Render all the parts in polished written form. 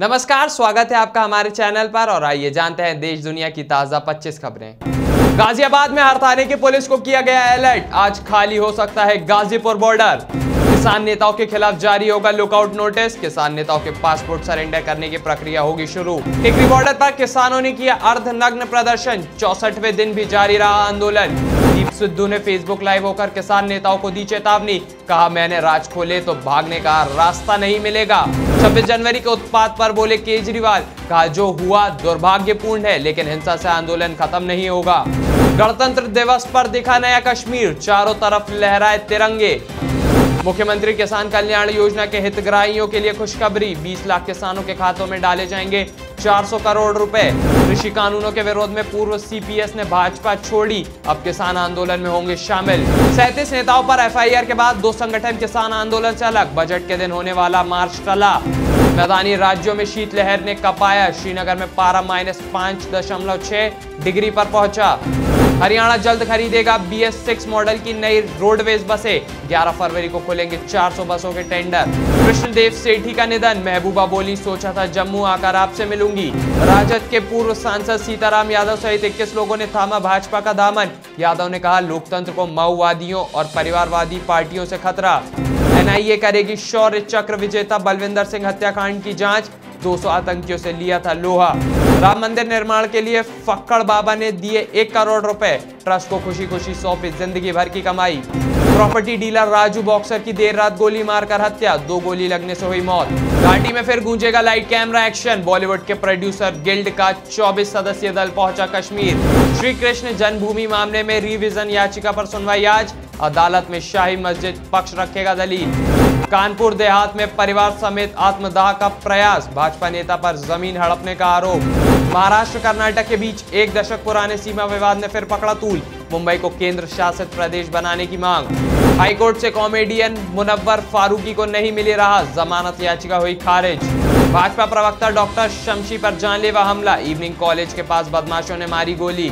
नमस्कार, स्वागत है आपका हमारे चैनल पर और आइए जानते हैं देश दुनिया की ताजा 25 खबरें। गाजियाबाद में हर थाने की पुलिस को किया गया अलर्ट, आज खाली हो सकता है गाजीपुर बॉर्डर। किसान नेताओं के खिलाफ जारी होगा लुकआउट नोटिस, किसान नेताओं के पासपोर्ट सरेंडर करने की प्रक्रिया होगी शुरू। टिकरी बॉर्डर पर किसानों ने किया अर्धनग्न प्रदर्शन, 64वें दिन भी जारी रहा आंदोलन। दीप सिद्धू ने फेसबुक लाइव होकर किसान नेताओं को दी चेतावनी, कहा मैंने राज खोले तो भागने का रास्ता नहीं मिलेगा। 26 जनवरी के उत्पात पर बोले केजरीवाल, कहा जो हुआ दुर्भाग्यपूर्ण है लेकिन हिंसा से आंदोलन खत्म नहीं होगा। गणतंत्र दिवस पर दिखा नया कश्मीर, चारों तरफ लहराए तिरंगे। मुख्यमंत्री किसान कल्याण योजना के हितग्राहियों के लिए खुशखबरी, 20 लाख किसानों के खातों में डाले जाएंगे 400 करोड़ रुपए। कृषि कानूनों के विरोध में पूर्व सीपीएस ने भाजपा छोड़ी, अब किसान आंदोलन में होंगे शामिल। 37 नेताओं पर एफआईआर के बाद दो संगठन किसान आंदोलन से अलग, बजट के दिन होने वाला मार्च टला। मैदानी राज्यों में शीतलहर ने कपाया, श्रीनगर में पारा -5.6 डिग्री पर पहुंचा। हरियाणा जल्द खरीदेगा BS 6 मॉडल की नई रोडवेज बसें, 11 फरवरी को खोलेंगे 400 बसों के टेंडर। कृष्ण देव सेठी का निधन, महबूबा बोली सोचा था जम्मू आकर आपसे मिलूंगी। राजद के पूर्व सांसद सीताराम यादव सहित 21 लोगों ने थामा भाजपा का दामन, यादव ने कहा लोकतंत्र को माओवादियों और परिवारवादी पार्टियों से खतरा। एनआईए करेगी शौर्य चक्र विजेता बलविंदर सिंह हत्याकांड की जाँच, 200 आतंकियों से लिया था लोहा। राम मंदिर निर्माण के लिए फक्कड़ बाबा ने दिए 1 करोड़ रुपए, ट्रस्ट को खुशी खुशी सौंपी जिंदगी भर की कमाई। प्रॉपर्टी डीलर राजू बॉक्सर की देर रात गोली मारकर हत्या, 2 गोली लगने से हुई मौत। घाटी में फिर गूंजेगा लाइट कैमरा एक्शन, बॉलीवुड के प्रोड्यूसर गिल्ड का 24 सदस्यीय दल पहुंचा कश्मीर। श्री कृष्ण जन्मभूमि मामले में रिविजन याचिका पर सुनवाई आज, अदालत में शाही मस्जिद पक्ष रखेगा दलील। कानपुर देहात में परिवार समेत आत्मदाह का प्रयास, भाजपा नेता पर जमीन हड़पने का आरोप। महाराष्ट्र कर्नाटक के बीच 1 दशक पुराने सीमा विवाद ने फिर पकड़ा तूल, मुंबई को केंद्र शासित प्रदेश बनाने की मांग। हाईकोर्ट से कॉमेडियन मुनब्बर फारुकी को नहीं मिली राहत, जमानत याचिका हुई खारिज। भाजपा प्रवक्ता डॉक्टर शमशी पर जानलेवा हमला, इवनिंग कॉलेज के पास बदमाशों ने मारी गोली।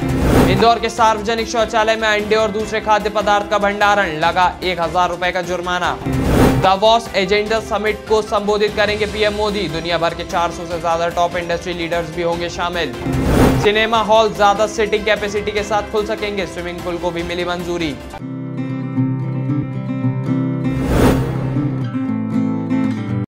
इंदौर के सार्वजनिक शौचालय में अंडे और दूसरे खाद्य पदार्थ का भंडारण, लगा 1000 रुपए का जुर्माना। दावोस एजेंडा समिट को संबोधित करेंगे पीएम मोदी, दुनिया भर के 400 से ज्यादा टॉप इंडस्ट्री लीडर्स भी होंगे शामिल। सिनेमा हॉल ज्यादा सीटिंग कैपेसिटी के साथ खुल सकेंगे, स्विमिंग पूल को भी मिली मंजूरी।